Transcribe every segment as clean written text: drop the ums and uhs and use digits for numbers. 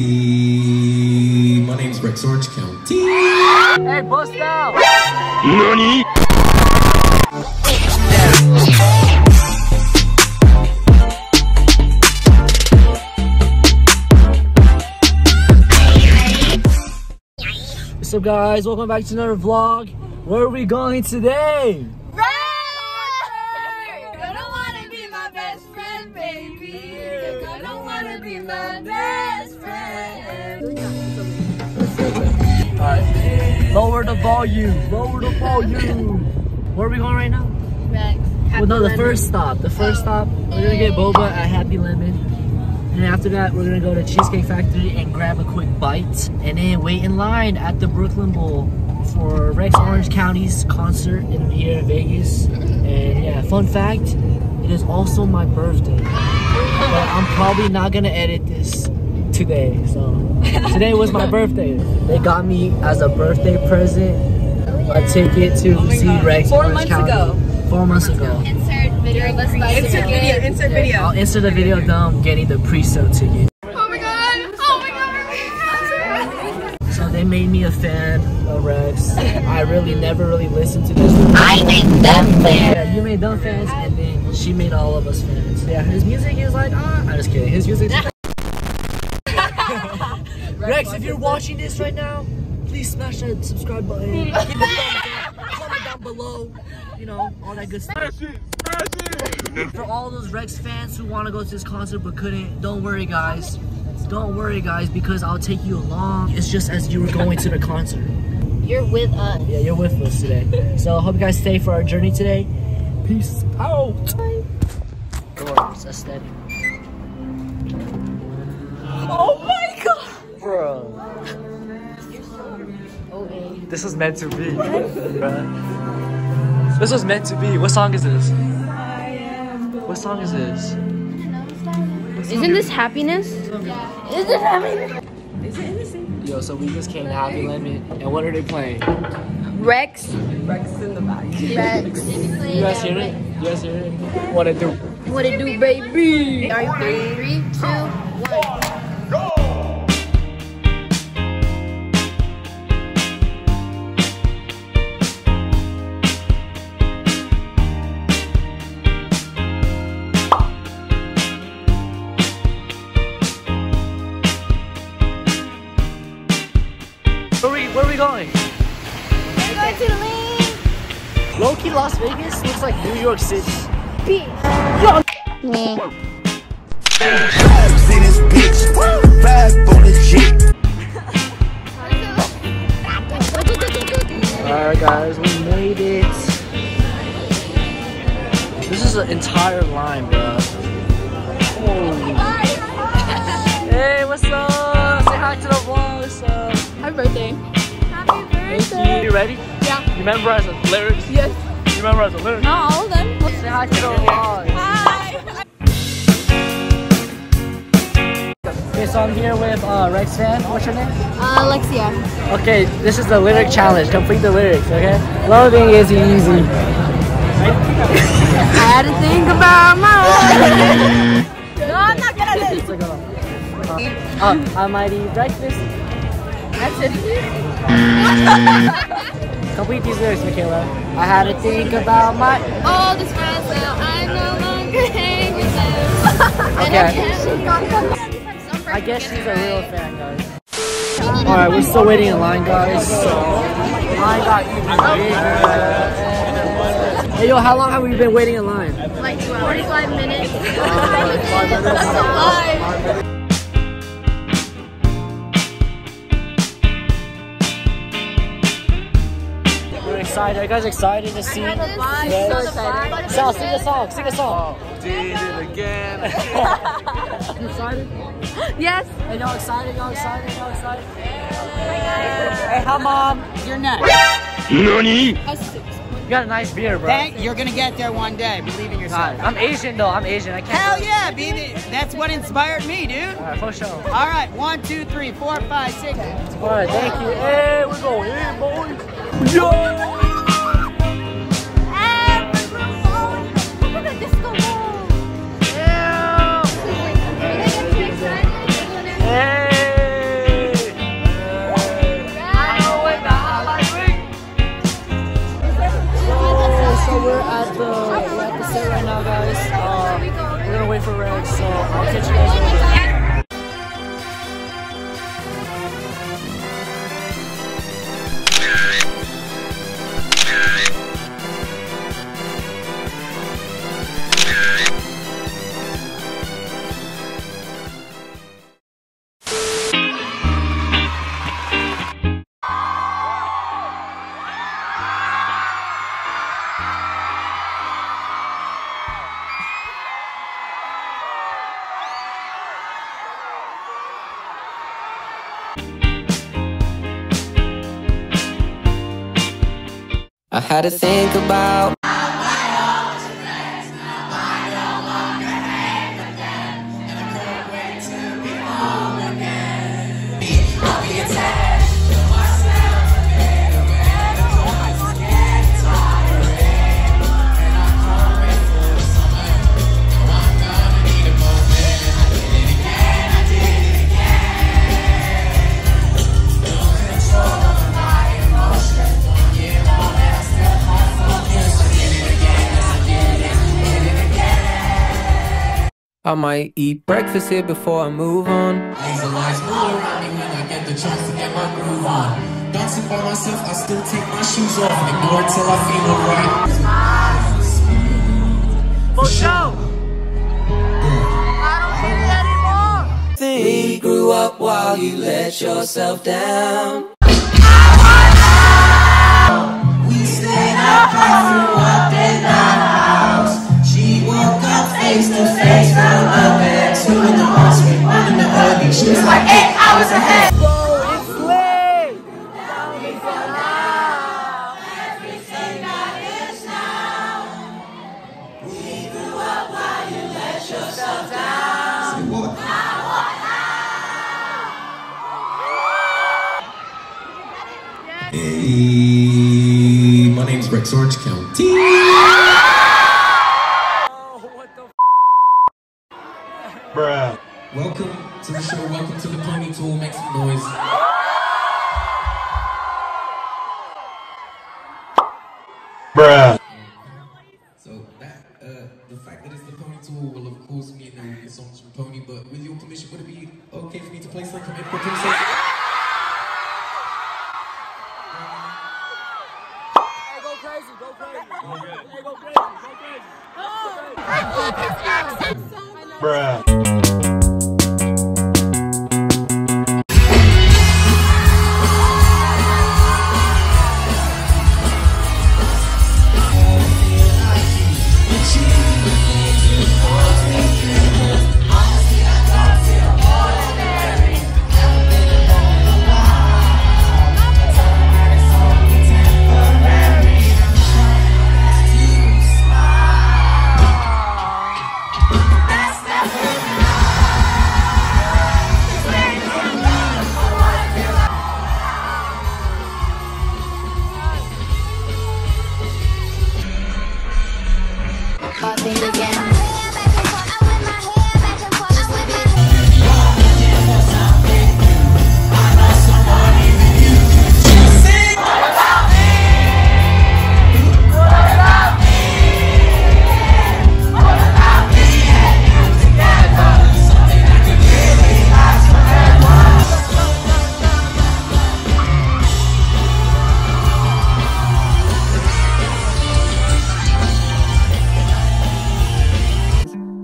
County. My name's Rex Orange County. Hey, bust out! Nani? What's up, guys? Welcome back to another vlog. Where are we going today? Lower the volume. Lower the volume. Where are we going right now? Rex. Well, no, the first stop. The first stop, we're gonna get boba at Happy Lemon, and after that, we're gonna go to Cheesecake Factory and grab a quick bite, and then wait in line at the Brooklyn Bowl for Rex Orange County's concert here in Vegas. And yeah, fun fact, it is also my birthday, but I'm probably not gonna edit this today. So today was my birthday. They got me as a birthday present a ticket to see Rex Orange County. 4 months ago. Insert video. Insert video. I'll insert the video of them getting the pre-sale ticket. Oh my god! Oh my god! So they made me a fan of Rex. I really never really listened to this. I made them fans. Yeah, you made them fans, and then she made all of us fans. Yeah, his music is like, ah, I'm just kidding. His music. Rex, if you're watching this right now, please smash that subscribe button. Give it a thumbs up. Comment down below. You know, all that good stuff. Smash it, smash it. For all those Rex fans who want to go to this concert but couldn't, don't worry, guys. Don't worry, guys, because I'll take you along. It's just as you were going to the concert. You're with us. Yeah, you're with us today. So I hope you guys stay for our journey today. Peace out. Bye. Doors, that's steady. Oh my god, bro. This was meant to be. Bro. This was meant to be. What song is this? What song is this? Isn't this Happiness? Yeah. Is this Happiness? Is it innocent? Yo, so we just came to Happy Lemon, and what are they playing? Rex. Rex in the back. Rex. You guys hear it? You guys hear it? What it do? What it do, baby? Are you ready? 3, 2, 1. Where are we going? We're going to the lake. Low-key Las Vegas looks like New York City. Beach. Yo. Vibes in this bitch. Vibe on the Jeep. Alright guys, we made it. This is an entire line, bro. Holy. Hey, what's up? Say hi to the vlog. What's up? Happy birthday. Happy birthday. Thank you. You ready? Yeah. You memorize the lyrics? Yes. You memorize the lyrics? Not all of them. We'll say hi to the vlog. Hi. Okay, so I'm here with Rex fan. What's your name? Alexia. Okay, this is the lyric challenge. Complete the lyrics, okay? Loving is easy. I had to think about my own. No, I'm not good at this. I might eat breakfast. That's it. Complete these lyrics, Michaela. I had to think about my all this while, so I no longer hang with them. Okay. I guess she's a real fan, guys. Alright, we're still waiting in line, guys. So I got you. Hey, yo, how long have we been waiting in line? Like 45 minutes. That's a lie. Are you guys excited to see? Yes. So excited. Sal, sing a song. Sing a song. Oh, did it again. You excited? Yes. Are y'all excited? Y'all excited? Y'all excited? Yeah. Hey, how mom? You're nuts. Nani? You got a nice beer, bro. You're gonna get there one day. Believe in yourself. God, I'm Asian though. I'm Asian. I can't. Hell yeah, baby. That's what inspired me, dude. All right, for sure. All right, 1, 2, 3, 4, 5, 6. All right, thank you. Hey, we're going in, boy. Yo. Hey! had to think about. I might eat breakfast here before I move on. Things are lies all around me when I get the chance to get my groove on. Dancing by myself, I still take my shoes off and ignore it till I feel alright. For sure! I don't hear it anymore! We grew up while you let yourself down. We stayed up all through up in our house. She woke up face to face. She was like 8 hours ahead. Hey, my name's Rex Orange County. Welcome to the show, welcome to the pony tour, make some noise. Bruh. So that, the fact that it's the pony tour will of course mean there will be songs from Pony, but with your permission, would it be okay for me to play something from Princess? Hey, go crazy, go crazy. Go crazy. Hey, go crazy, go crazy. Oh, I love his accent so much. Bruh.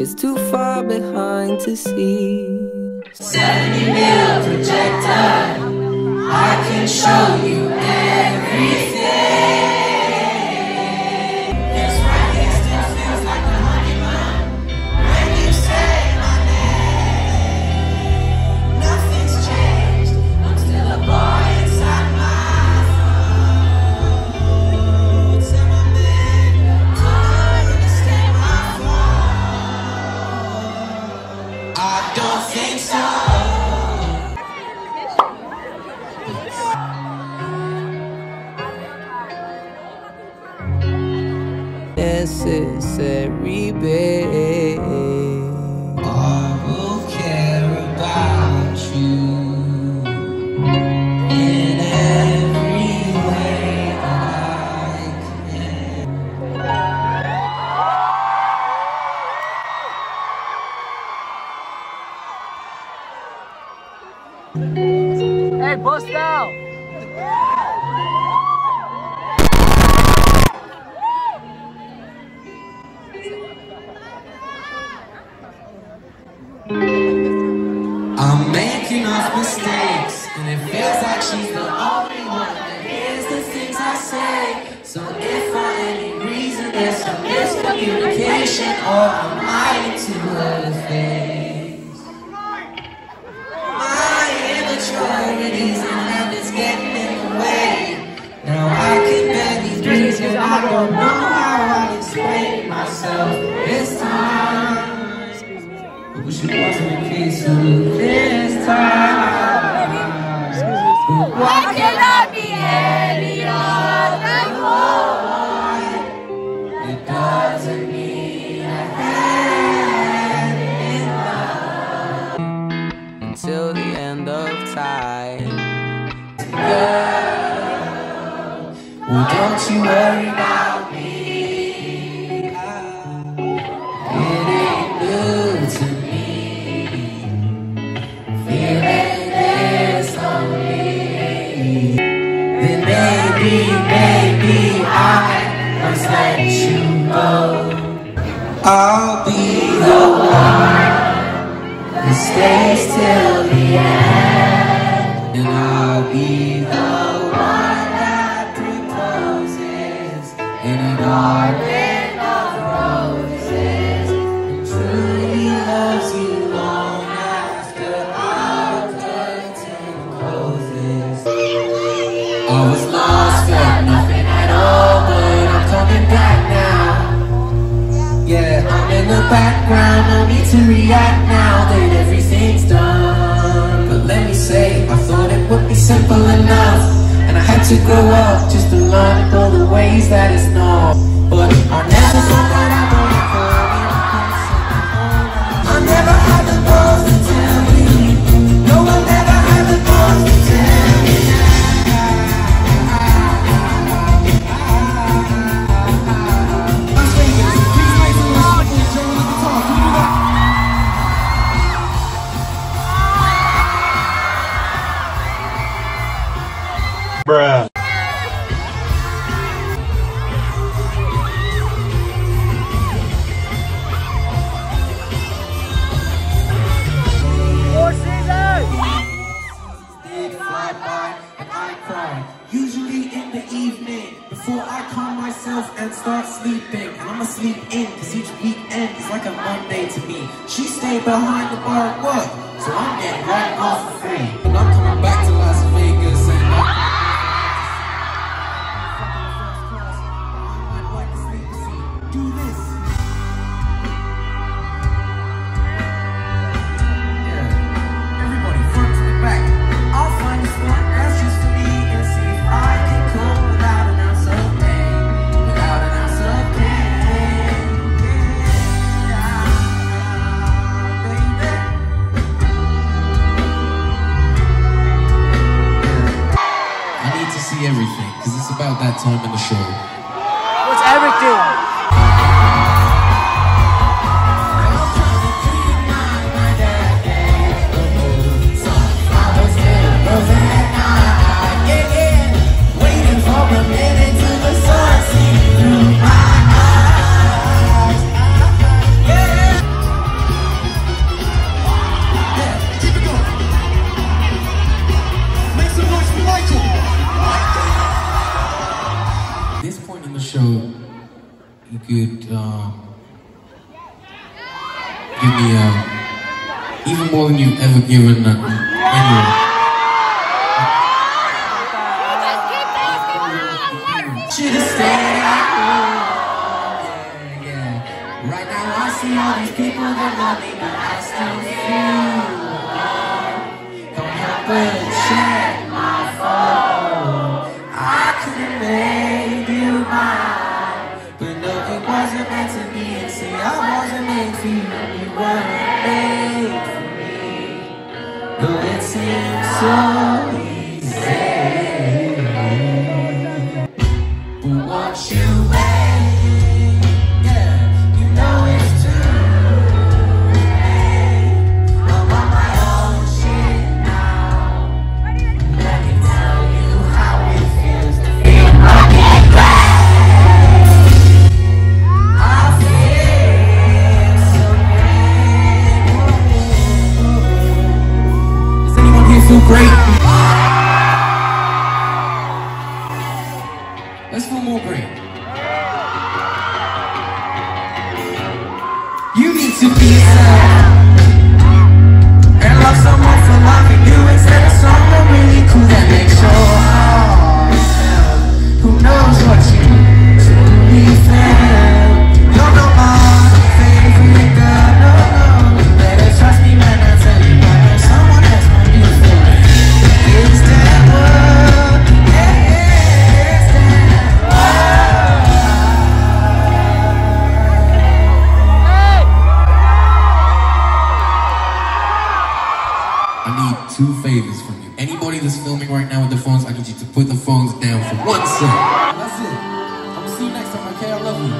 It's too far behind to see. 70 mil projector, I can show you everything. This record still feels like a honeymoon when you say my name. Nothing's changed, I'm still a boy inside my phone. Say my name, I understand my phone. I don't think so. Necessary, babe. I will care about you in every way I can. Hey, bust out! I'm making off mistakes, and it feels like she's the only one that hears the things I say. So if for any reason there's some miscommunication, or am I into her things? My immaturity and I'm just getting in the way. Now I can barely breathe. till the end of time. Girl, well, don't you worry about me. It ain't new to me. Feeling this lonely, then maybe I must let you go. I'll be the one that stays till the end, and I'll be the one that proposes in a garden of roses, and truly loves you long after our curtain closes. I was lost, felt nothing at all, but I'm coming back now. Yeah, I'm in the background, no need to react now. I thought it would be simple enough, and I had to grow up just to learn all the ways that it's not. But I never thought that I would fall. I never had the balls to tell me. No, I never had the balls to tell me. Bruh. Four seasons! Did fly by and I cry, usually in the evening, before I calm myself and start sleeping. And I'ma sleep in, cause each weekend is like a Monday to me. She stayed behind the bar at work, so I'm getting right off the free. But I'm coming back to Las Vegas and everything, because it's about that time in the show. What's everything? Could give me even more than you've ever given anyone. Should've stayed at home. Yeah. Right now I see all these people that love me, but I still feel alone. Don't help but check my phone. I could've made you mine. Wasn't meant to be, and say I wasn't meant for you, and you weren't made for me. Though it seems so easy, but once you wait, yeah, you know it's too late. I'm on my own shit now. I can tell you how it feels to feel like that. Great. Let's feel more great. You need to be sad and love someone for life, and you instead of someone really cool that makes your heart sound. Who knows what you truly feel? Don't know my favorite girl. No, you better trust me, man. I tell you, I know someone else won't be for. It's that world, it's that world. want two favors from you. Anybody that's filming right now with their phones, I need you to put the phones down for 1 second. That's it. I'm gonna see you next time, okay? I love you.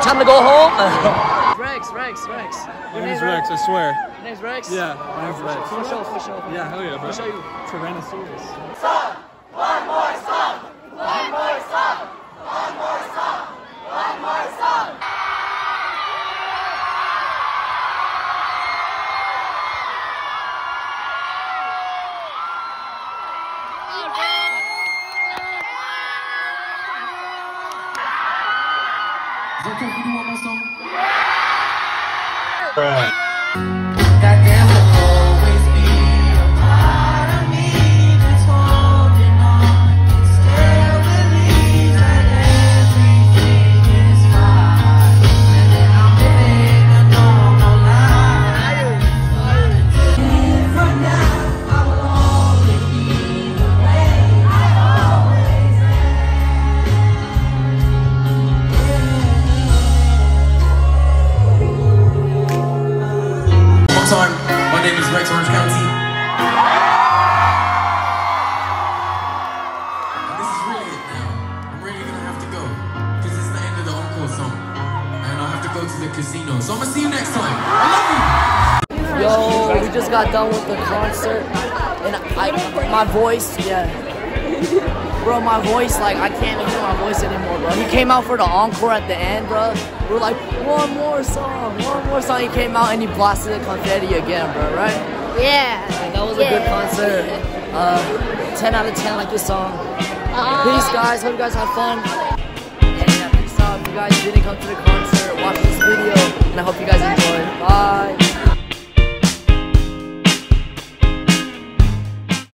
Time to go home. Rex. My name's Rex, I swear. Your name's Rex? Yeah, my name's Rex. For sure. Yeah, hell yeah, bro. For sure. Tyrannosaurus. Song! One more song! One more song! One more song! One more song! Okay, you do one more song? Yeah! Right. That time. My name is Rex Orange County. And this is really it now. I'm really gonna have to go, because it's the end of the encore song. And I'll have to go to the casino. So I'm gonna see you next time. I love you! Yo, we just got done with the concert. And my voice, yeah. Bro, my voice, like, I can't even hear my voice anymore, bro. He came out for the encore at the end, bro. We're like, one more song. He came out and he blasted the confetti again, bro, right? Yeah. Like, that was a good concert. 10 out of 10, like this song. Peace, guys. Hope you guys have fun. And yeah, peace out. If you guys didn't come to the concert, watch this video. And I hope you guys enjoyed. Bye.